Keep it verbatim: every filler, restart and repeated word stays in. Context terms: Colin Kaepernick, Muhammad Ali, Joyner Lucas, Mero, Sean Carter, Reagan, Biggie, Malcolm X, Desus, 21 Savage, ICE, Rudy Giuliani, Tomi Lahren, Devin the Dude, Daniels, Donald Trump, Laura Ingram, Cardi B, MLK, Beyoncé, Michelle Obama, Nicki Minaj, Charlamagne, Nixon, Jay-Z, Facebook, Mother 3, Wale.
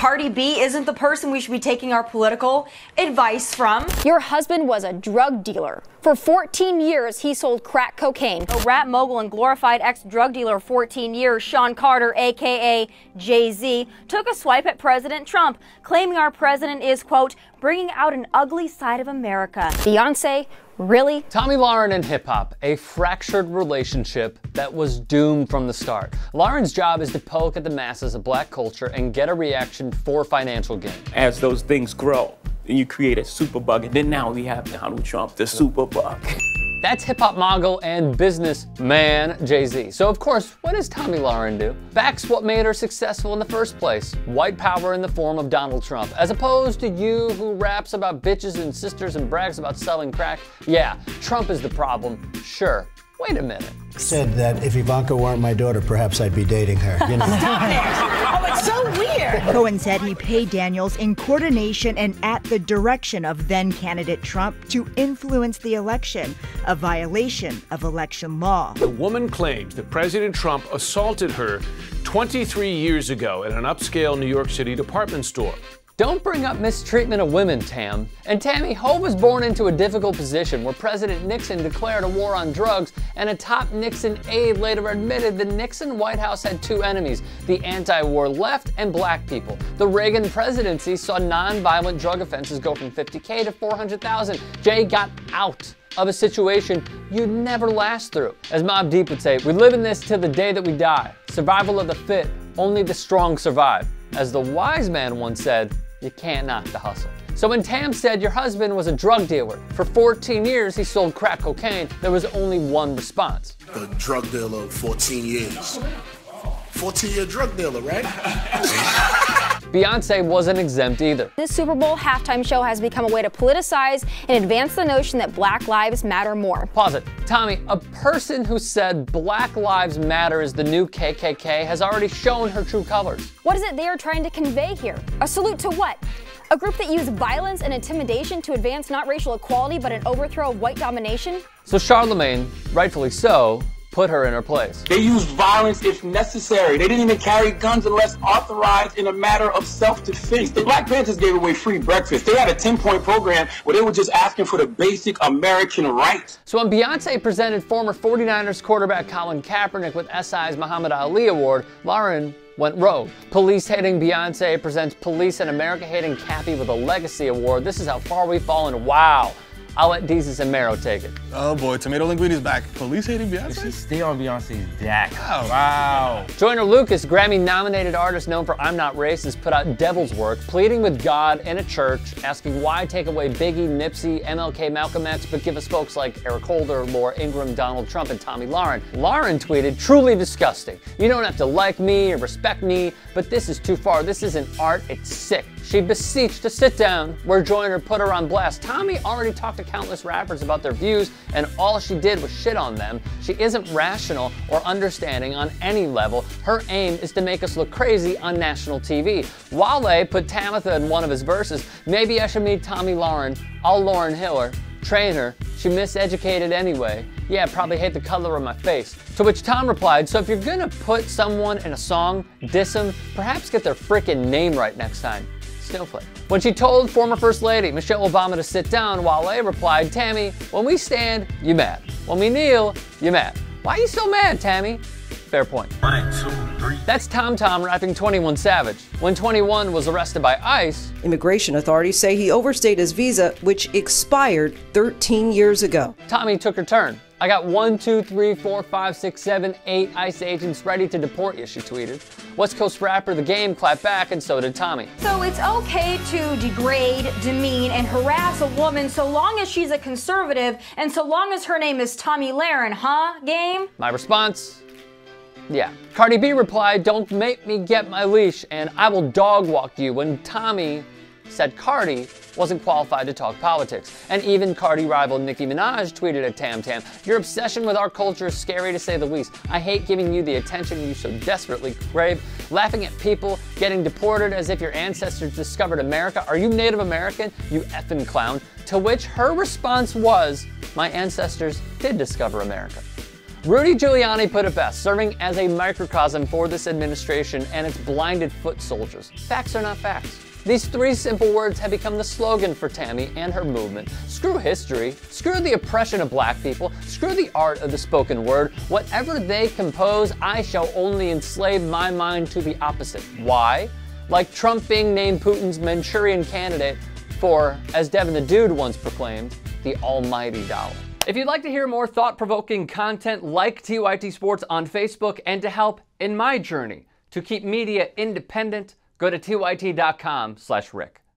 Cardi B isn't the person we should be taking our political advice from. Your husband was a drug dealer. For fourteen years, he sold crack cocaine. A rap mogul and glorified ex-drug dealer of fourteen years, Sean Carter, a k a. Jay-Z, took a swipe at President Trump, claiming our president is, quote, bringing out an ugly side of America. Beyonce, really? Tomi Lahren and hip-hop, a fractured relationship that was doomed from the start. Lahren's job is to poke at the masses of black culture and get a reaction for financial gain. As those things grow, and you create a superbug, and then now we have Donald Trump, the superbug. That's hip-hop mogul and businessman Jay-Z. So of course, what does Tomi Lahren do? Backs what made her successful in the first place, white power in the form of Donald Trump, as opposed to you who raps about bitches and sisters and brags about selling crack. Yeah, Trump is the problem, sure. Wait a minute. Said that if Ivanka weren't my daughter, perhaps I'd be dating her, you know. Stop it! Oh, it's so weird! Cohen said he paid Daniels in coordination and at the direction of then-candidate Trump to influence the election, a violation of election law. The woman claims that President Trump assaulted her twenty-three years ago at an upscale New York City department store. Don't bring up mistreatment of women, Tam. And Tammy Ho was born into a difficult position where President Nixon declared a war on drugs, and a top Nixon aide later admitted the Nixon White House had two enemies, the anti-war left and black people. The Reagan presidency saw non-violent drug offenses go from fifty K to four hundred thousand. Jay got out of a situation you'd never last through. As Mobb Deep would say, we live in this till the day that we die. Survival of the fit, only the strong survive. As the wise man once said, you can't knock the hustle. So when Tam said your husband was a drug dealer, for fourteen years he sold crack cocaine, there was only one response. A drug dealer of fourteen years. fourteen year drug dealer, right? Beyonce wasn't exempt either. This Super Bowl halftime show has become a way to politicize and advance the notion that black lives matter more. Pause it. Tommy, a person who said black lives matter is the new K K K has already shown her true colors. What is it they are trying to convey here? A salute to what? A group that used violence and intimidation to advance not racial equality but an overthrow of white domination? So Charlamagne, rightfully so, put her in her place. They used violence if necessary. They didn't even carry guns unless authorized in a matter of self-defense. The Black Panthers gave away free breakfast. They had a ten point program where they were just asking for the basic American rights. So when Beyonce presented former forty-niners quarterback Colin Kaepernick with S I's Muhammad Ali Award, Lahren went rogue. Police-hating Beyonce presents police and America-hating Kathy with a legacy award. This is how far we've fallen. Wow. I'll let Desus and Mero take it. Oh boy, tomato linguini's back. Police hating Beyonce? She stay on Beyonce's deck. Oh, wow. Joyner Lucas, Grammy-nominated artist known for I'm Not Racist, put out Devil's Work, pleading with God and a church, asking why take away Biggie, Nipsey, M L K, Malcolm X, but give us folks like Eric Holder, Laura Ingram, Donald Trump, and Tomi Lahren. Lahren tweeted, truly disgusting. You don't have to like me or respect me, but this is too far. This isn't art, it's sick. She beseeched a sit-down where Joyner put her on blast. Tommy already talked to countless rappers about their views, and all she did was shit on them. She isn't rational or understanding on any level. Her aim is to make us look crazy on national T V. Wale put Tamitha in one of his verses. Maybe I should meet Tomi Lahren. I'll Lauren Hiller. Train her. She miseducated anyway. Yeah, probably hate the color of my face. To which Tom replied, so if you're gonna put someone in a song, diss them, perhaps get their frickin' name right next time. Snowflake. When she told former First Lady Michelle Obama to sit down, Wale replied, Tammy, when we stand, you mad. When we kneel, you mad. Why are you so mad, Tammy? Fair point. One, two, three. That's Tom Tom rapping twenty-one Savage. When twenty-one was arrested by ICE, immigration authorities say he overstayed his visa, which expired thirteen years ago. Tommy took her turn. I got one, two, three, four, five, six, seven, eight ICE agents ready to deport you, she tweeted. West Coast rapper The Game clapped back, and so did Tommy. So it's okay to degrade, demean, and harass a woman so long as she's a conservative and so long as her name is Tomi Lahren, huh, Game? My response? Yeah. Cardi B replied, don't make me get my leash, and I will dog walk you, when Tommy said Cardi wasn't qualified to talk politics. And even Cardi rival Nicki Minaj tweeted at Tam Tam, your obsession with our culture is scary to say the least. I hate giving you the attention you so desperately crave. Laughing at people getting deported as if your ancestors discovered America. Are you Native American? You effing clown. To which her response was, my ancestors did discover America. Rudy Giuliani put it best, serving as a microcosm for this administration and its blinded foot soldiers. Facts are not facts. These three simple words have become the slogan for Tammy and her movement. Screw history, screw the oppression of black people, screw the art of the spoken word. Whatever they compose, I shall only enslave my mind to the opposite. Why? Like Trump being named Putin's Manchurian candidate for, as Devin the Dude once proclaimed, the almighty dollar. If you'd like to hear more thought-provoking content like T Y T Sports on Facebook and to help in my journey to keep media independent, go to T Y T dot com slash Rick.